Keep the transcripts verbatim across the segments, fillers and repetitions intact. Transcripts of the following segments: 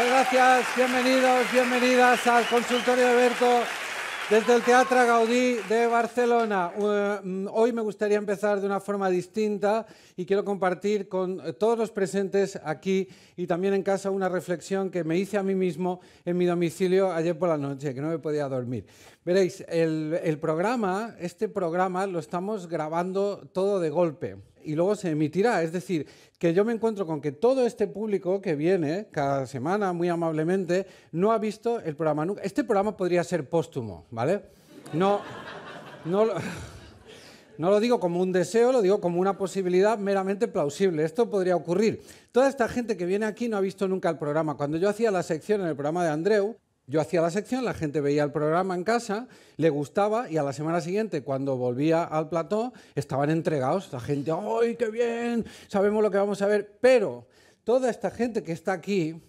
Muchas gracias, bienvenidos, bienvenidas al consultorio de Berto desde el Teatro Gaudí de Barcelona. Hoy me gustaría empezar de una forma distinta y quiero compartir con todos los presentes aquí y también en casa una reflexión que me hice a mí mismo en mi domicilio ayer por la noche, que no me podía dormir. Veréis, el, el programa, este programa lo estamos grabando todo de golpe. Y luego se emitirá, es decir, que yo me encuentro con que todo este público que viene cada semana, muy amablemente, no ha visto el programa nunca. Este programa podría ser póstumo, ¿vale? No, no, no lo digo como un deseo, lo digo como una posibilidad meramente plausible. Esto podría ocurrir. Toda esta gente que viene aquí no ha visto nunca el programa. Cuando yo hacía la sección en el programa de Andreu, yo hacía la sección, la gente veía el programa en casa, le gustaba y a la semana siguiente, cuando volvía al plató, estaban entregados. La gente, ¡ay, qué bien! Sabemos lo que vamos a ver. Pero toda esta gente que está aquí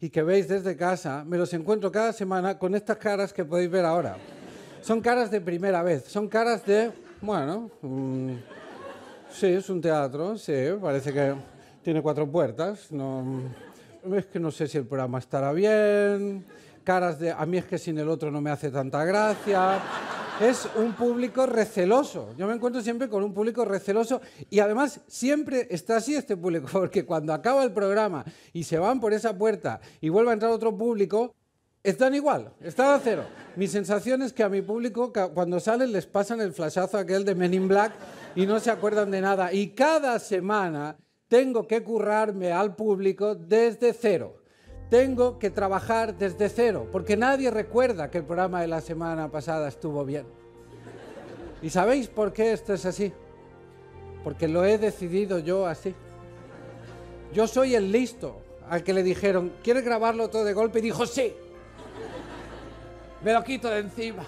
y que veis desde casa, me los encuentro cada semana con estas caras que podéis ver ahora. Son caras de primera vez, son caras de... Bueno, um, sí, es un teatro, sí, parece que tiene cuatro puertas. No, es que no sé si el programa estará bien... Caras de, a mí es que sin el otro no me hace tanta gracia. Es un público receloso. Yo me encuentro siempre con un público receloso y además siempre está así este público, porque cuando acaba el programa y se van por esa puerta y vuelve a entrar otro público, están igual, están a cero. Mi sensación es que a mi público cuando salen les pasan el flashazo aquel de Men in Black y no se acuerdan de nada. Y cada semana tengo que currarme al público desde cero. Tengo que trabajar desde cero, porque nadie recuerda que el programa de la semana pasada estuvo bien. ¿Y sabéis por qué esto es así? Porque lo he decidido yo así. Yo soy el listo al que le dijeron, ¿quieres grabarlo todo de golpe? Y dijo, sí. Me lo quito de encima.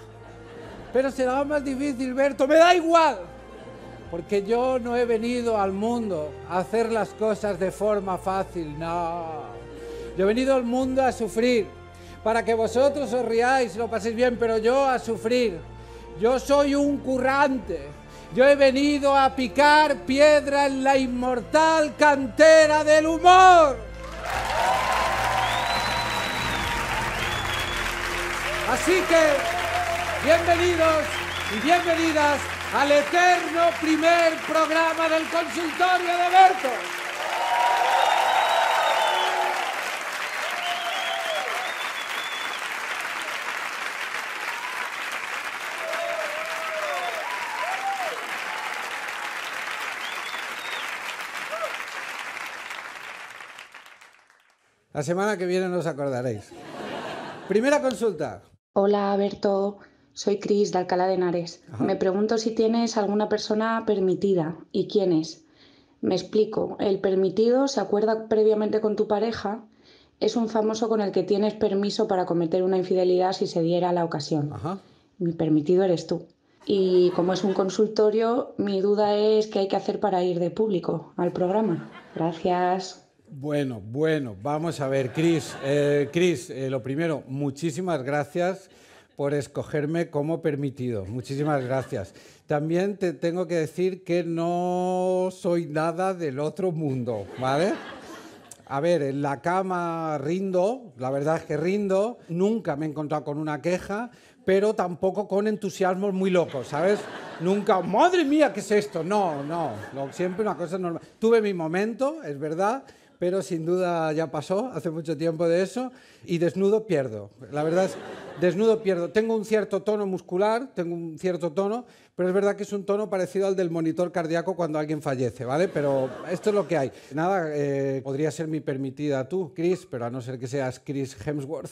Pero será más difícil, Berto. ¡Me da igual! Porque yo no he venido al mundo a hacer las cosas de forma fácil, no. Yo he venido al mundo a sufrir, para que vosotros os riáis y lo paséis bien, pero yo a sufrir. Yo soy un currante. Yo he venido a picar piedra en la inmortal cantera del humor. Así que, bienvenidos y bienvenidas al eterno primer programa del consultorio de Berto. La semana que viene no os acordaréis. Primera consulta. Hola, Berto. Soy Chris, de Alcalá de Henares. Ajá. Me pregunto si tienes alguna persona permitida y quién es. Me explico. El permitido se acuerda previamente con tu pareja. Es un famoso con el que tienes permiso para cometer una infidelidad si se diera la ocasión. Ajá. Mi permitido eres tú. Y como es un consultorio, mi duda es qué hay que hacer para ir de público al programa. Gracias. Bueno, bueno, vamos a ver, Chris. Eh, Chris, eh, lo primero, muchísimas gracias por escogerme como permitido. Muchísimas gracias. También te tengo que decir que no soy nada del otro mundo, ¿vale? A ver, en la cama rindo, la verdad es que rindo. Nunca me he encontrado con una queja, pero tampoco con entusiasmos muy locos, ¿sabes? Nunca, madre mía, ¿qué es esto? No, no, siempre una cosa normal. Tuve mi momento, es verdad, pero sin duda ya pasó, hace mucho tiempo de eso, y desnudo pierdo. La verdad es, desnudo pierdo. Tengo un cierto tono muscular, tengo un cierto tono, pero es verdad que es un tono parecido al del monitor cardíaco cuando alguien fallece, ¿vale? Pero esto es lo que hay. Nada, eh, podría ser mi permitida tú, Chris, pero a no ser que seas Chris Hemsworth,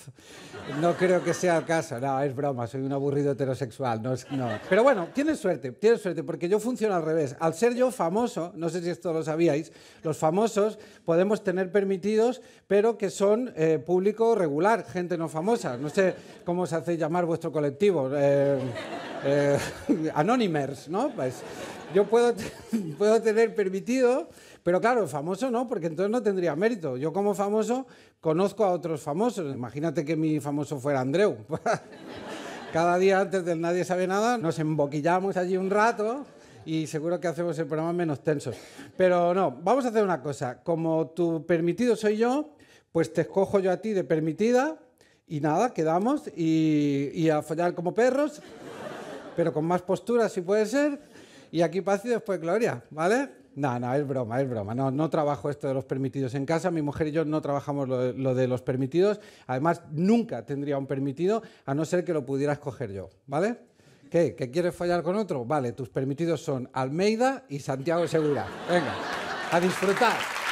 no creo que sea el caso. No, es broma, soy un aburrido heterosexual, no es... No. Pero bueno, tienes suerte, tienes suerte, porque yo funciono al revés. Al ser yo famoso, no sé si esto lo sabíais, los famosos podemos tener permitidos, pero que son eh, público regular, gente no famosa. No sé cómo os hace llamar vuestro colectivo. Eh, eh, anonymers, ¿no? Pues yo puedo, puedo tener permitido, pero claro, famoso no, porque entonces no tendría mérito. Yo como famoso conozco a otros famosos. Imagínate que mi famoso fuera Andreu. Cada día antes del Nadie Sabe Nada nos emboquillamos allí un rato... y seguro que hacemos el programa menos tenso. Pero no, vamos a hacer una cosa. Como tu permitido soy yo, pues te escojo yo a ti de permitida y nada, quedamos y, y a follar como perros, pero con más postura si puede ser, y aquí paz y después gloria, ¿vale? No, no, es broma, es broma. No, no trabajo esto de los permitidos en casa. Mi mujer y yo no trabajamos lo, lo de los permitidos. Además, nunca tendría un permitido, a no ser que lo pudiera escoger yo, ¿vale? ¿Qué? ¿Que quieres follar con otro? Vale, tus permitidos son Almeida y Santiago de Segura. Venga, a disfrutar.